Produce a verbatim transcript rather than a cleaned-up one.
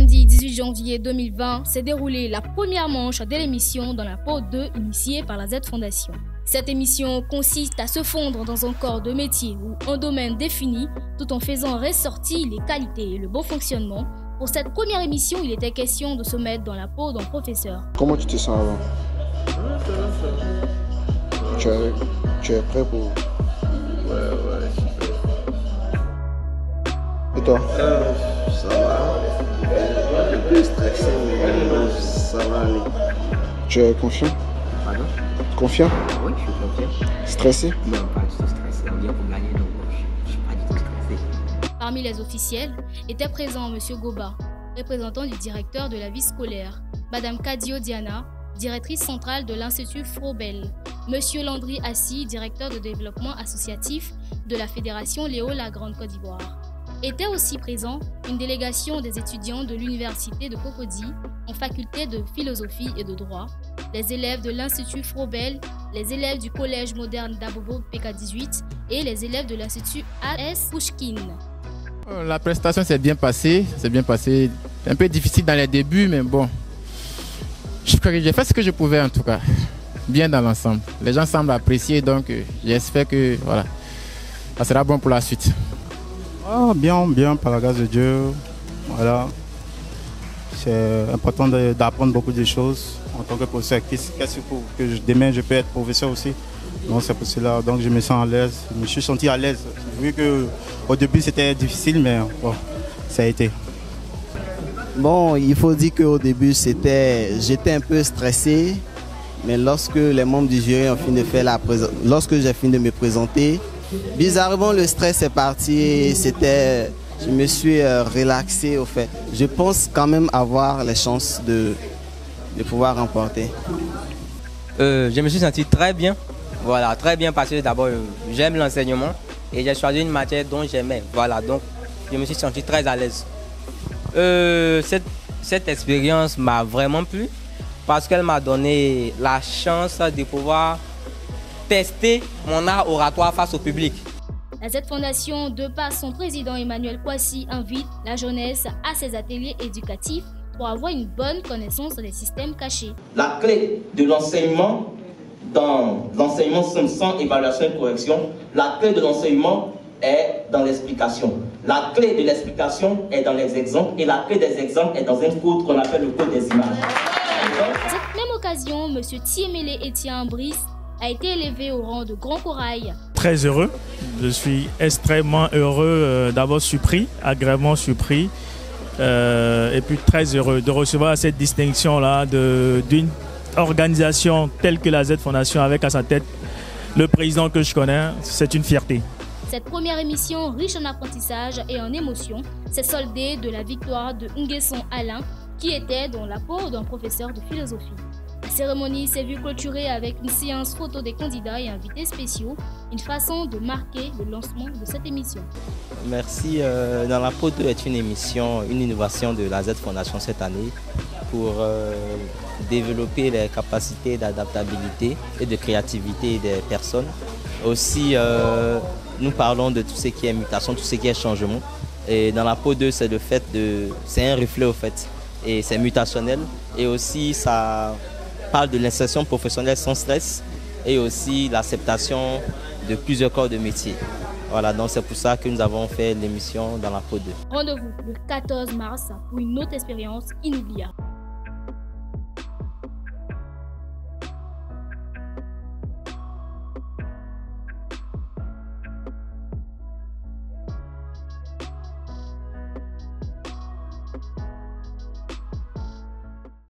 samedi dix-huit janvier deux mille vingt s'est déroulée la première manche de l'émission Dans la peau de, initiée par la Z-Fondation. Cette émission consiste à se fondre dans un corps de métier ou un domaine défini, tout en faisant ressortir les qualités et le bon fonctionnement. Pour cette première émission, il était question de se mettre dans la peau d'un professeur. Comment tu te sens avant? Tu es, tu es prêt pour... Ouais, ouais, je suis prêt. Et toi? Euh, ça va. Un peu stressé, mais ça va aller. Tu es confiant? Pardon? Confiant? Oui, je suis confiant. Stressé? Non, pas du tout stressé. On vient pour gagner, donc je ne suis pas du tout stressé. Parmi les officiels était présent M. Goba, représentant du directeur de la vie scolaire, Mme Kadio Diana, directrice centrale de l'Institut Frobel, M. Landry Assi, directeur de développement associatif de la Fédération Léo-La Grande-Côte d'Ivoire. Était aussi présent une délégation des étudiants de l'Université de Cocody en faculté de philosophie et de droit, les élèves de l'Institut Frobel, les élèves du Collège moderne d'Abobo P K dix-huit et les élèves de l'Institut A S Pouchkine. La prestation s'est bien passée, c'est bien passé. Un peu difficile dans les débuts, mais bon, je crois que j'ai fait ce que je pouvais en tout cas. Bien dans l'ensemble. Les gens semblent apprécier, donc j'espère que voilà, ça sera bon pour la suite. Oh, bien, bien, par la grâce de Dieu. Voilà. C'est important d'apprendre beaucoup de choses en tant que professeur. Qu'est-ce qu'il faut que je, demain je peux être professeur aussi? Donc c'est pour cela. Donc je me sens à l'aise. Je me suis senti à l'aise. Vu qu'au début c'était difficile, mais bon, ça a été. Bon, il faut dire qu'au début c'était, j'étais un peu stressé. Mais lorsque les membres du jury ont fini de faire la présentation, lorsque j'ai fini de me présenter, bizarrement le stress est parti. C'était, je me suis relaxé au fait. Je pense quand même avoir les chances de, de pouvoir remporter. Euh, je me suis senti très bien. Voilà, très bien parce que d'abord j'aime l'enseignement et j'ai choisi une matière dont j'aimais. Voilà, donc je me suis senti très à l'aise. Euh, cette, cette expérience m'a vraiment plu, parce qu'elle m'a donné la chance de pouvoir tester mon art oratoire face au public. La Z-Fondation, de par son président Emmanuel Poissy, invite la jeunesse à ses ateliers éducatifs pour avoir une bonne connaissance des systèmes cachés. La clé de l'enseignement, dans l'enseignement sans évaluation et correction, la clé de l'enseignement est dans l'explication. La clé de l'explication est dans les exemples et la clé des exemples est dans un code qu'on appelle le code des images. À cette même occasion, M. Thiemélé Etienne Brice a été élevé au rang de grand corail. Très heureux, je suis extrêmement heureux, euh, d'abord surpris, agréablement surpris, euh, et puis très heureux de recevoir cette distinction-là d'une organisation telle que la Z-Fondation, avec à sa tête le président que je connais. C'est une fierté. Cette première émission, riche en apprentissage et en émotions, s'est soldée de la victoire de Nguesson Alain, qui était dans la peau d'un professeur de philosophie. La cérémonie s'est vue clôturée avec une séance photo des candidats et invités spéciaux, une façon de marquer le lancement de cette émission. Merci. Euh, Dans la peau de est une émission, une innovation de la Z-Fondation cette année pour euh, développer les capacités d'adaptabilité et de créativité des personnes. Aussi, euh, nous parlons de tout ce qui est mutation, tout ce qui est changement. Et dans la peau de, c'est le fait de, c'est un reflet au fait. Et c'est mutationnel, et aussi ça parle de l'insertion professionnelle sans stress et aussi l'acceptation de plusieurs corps de métier. Voilà, donc c'est pour ça que nous avons fait l'émission Dans la peau de. Rendez-vous le quatorze mars pour une autre expérience inoubliable.